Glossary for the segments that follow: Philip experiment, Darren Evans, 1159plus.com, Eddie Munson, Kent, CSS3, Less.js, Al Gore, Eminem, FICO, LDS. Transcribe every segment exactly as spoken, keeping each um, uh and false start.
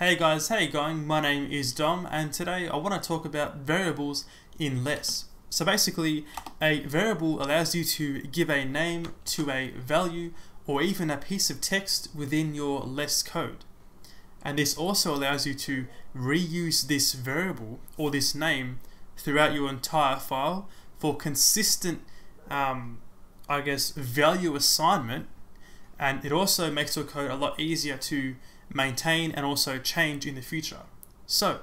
Hey guys, how you going? My name is Dom and today I want to talk about variables in Less. So basically, a variable allows you to give a name to a value or even a piece of text within your Less code. And this also allows you to reuse this variable or this name throughout your entire file for consistent, um, I guess, value assignment. And it also makes your code a lot easier to maintain and also change in the future. So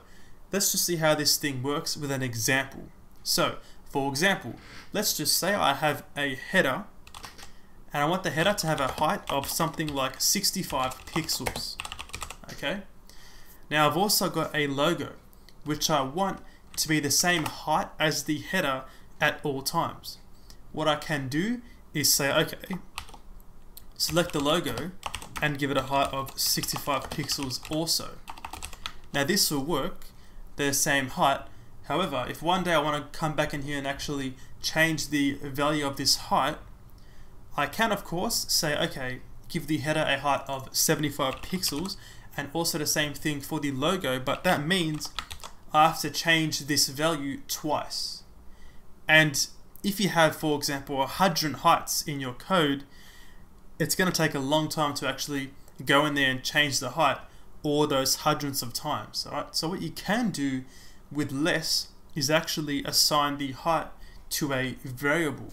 let's just see how this thing works with an example. So for example, let's just say I have a header and I want the header to have a height of something like sixty-five pixels. Okay, now I've also got a logo which I want to be the same height as the header at all times. What I can do is say, okay, select the logo and give it a height of sixty-five pixels also. Now this will work, the same height. However, if one day I want to come back in here and actually change the value of this height, I can of course say, okay, give the header a height of seventy-five pixels and also the same thing for the logo, but that means I have to change this value twice. And if you have, for example, one hundred heights in your code, it's going to take a long time to actually go in there and change the height all those hundreds of times. All right? So what you can do with Less is actually assign the height to a variable,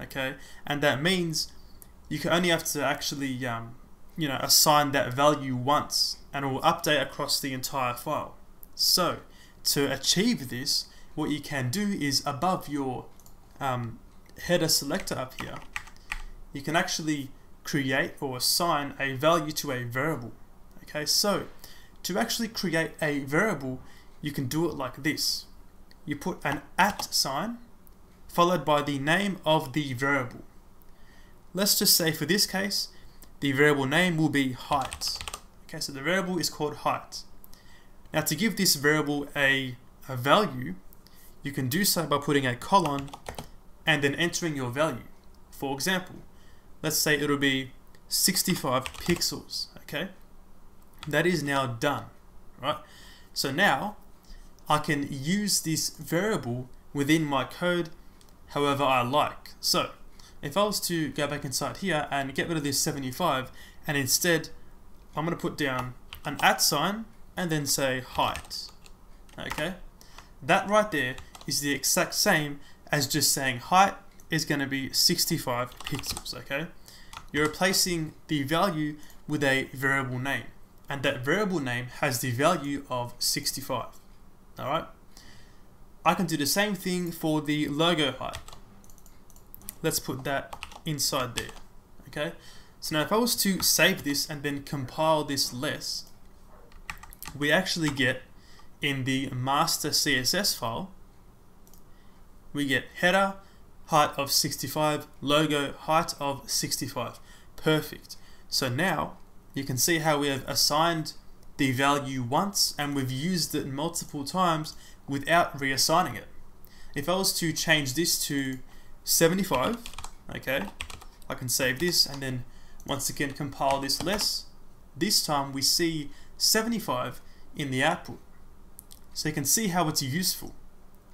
okay? And that means you can only have to actually, um, you know, assign that value once, and it will update across the entire file. So to achieve this, what you can do is above your um, header selector up here, you can actually create or assign a value to a variable. Okay, so to actually create a variable, you can do it like this. You put an at sign followed by the name of the variable. Let's just say for this case, the variable name will be height. Okay, so the variable is called height. Now to give this variable a, a value, you can do so by putting a colon and then entering your value. For example, let's say it'll be sixty-five pixels, okay? That is now done, right? So now I can use this variable within my code however I like. So if I was to go back inside here and get rid of this seventy-five, and instead I'm gonna put down an at sign and then say height, okay? That right there is the exact same as just saying height is going to be sixty-five pixels, okay? You're replacing the value with a variable name, and that variable name has the value of sixty-five, all right? I can do the same thing for the logo height. Let's put that inside there, okay? So now if I was to save this and then compile this Less, we actually get in the master C S S file, we get header, height of sixty-five, logo, height of sixty-five. Perfect. So now you can see how we have assigned the value once and we've used it multiple times without reassigning it. If I was to change this to seventy-five, okay, I can save this and then once again compile this Less. This time we see seventy-five in the output. So you can see how it's useful.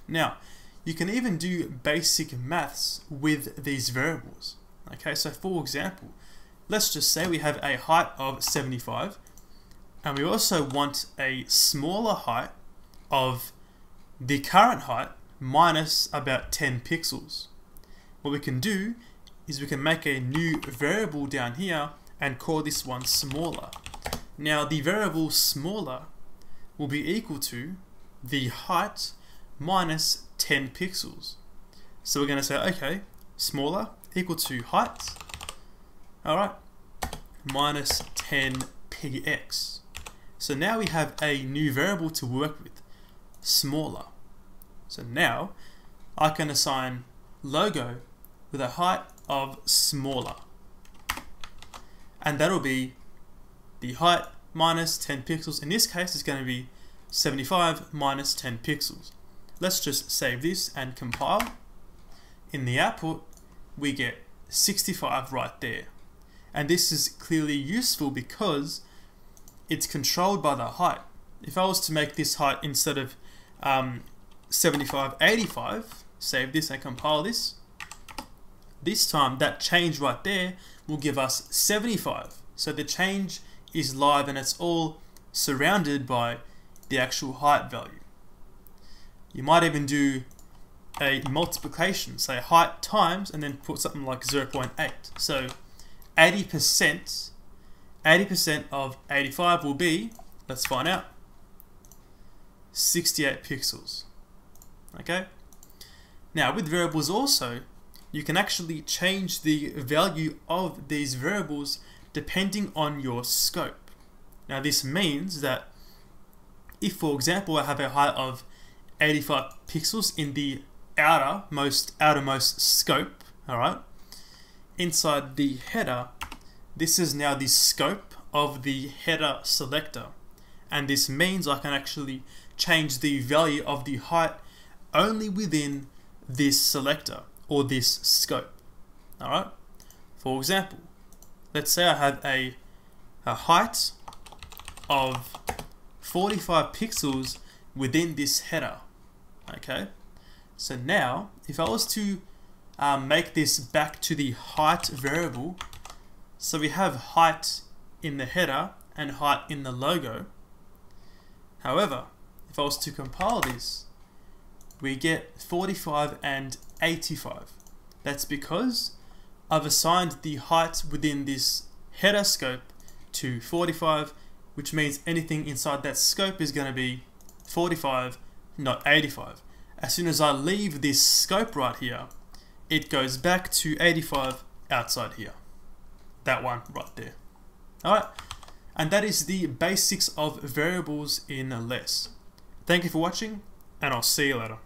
Now, you can even do basic maths with these variables. Okay, so for example, let's just say we have a height of seventy-five and we also want a smaller height of the current height minus about ten pixels. What we can do is we can make a new variable down here and call this one smaller. Now the variable smaller will be equal to the height minus ten pixels. So we're going to say, okay, smaller equal to height, all right, minus ten px. So now we have a new variable to work with, smaller. So now I can assign logo with a height of smaller. And that'll be the height minus ten pixels. In this case, it's going to be seventy-five minus ten pixels. Let's just save this and compile. In the output, we get sixty-five right there. And this is clearly useful because it's controlled by the height. If I was to make this height instead of um, seventy-five, eighty-five, save this and compile this, this time that change right there will give us seventy-five. So the change is live and it's all surrounded by the actual height value. You might even do a multiplication, say height times, and then put something like zero point eight. So eighty percent, eighty percent of eighty-five will be, let's find out, sixty-eight pixels. Okay. Now with variables also, you can actually change the value of these variables depending on your scope. Now this means that if, for example, I have a height of eighty-five pixels in the outermost outermost scope, all right, inside the header, this is now the scope of the header selector. And this means I can actually change the value of the height only within this selector or this scope. All right. For example, let's say I have a, a height of forty-five pixels within this header. Okay. So now, if I was to um, make this back to the height variable, so we have height in the header and height in the logo. However, if I was to compile this, we get forty-five and eighty-five. That's because I've assigned the height within this header scope to forty-five, which means anything inside that scope is going to be forty-five, not eighty-five. As soon as I leave this scope right here, it goes back to eighty-five outside here. That one right there. All right. And that is the basics of variables in Less. Thank you for watching, and I'll see you later.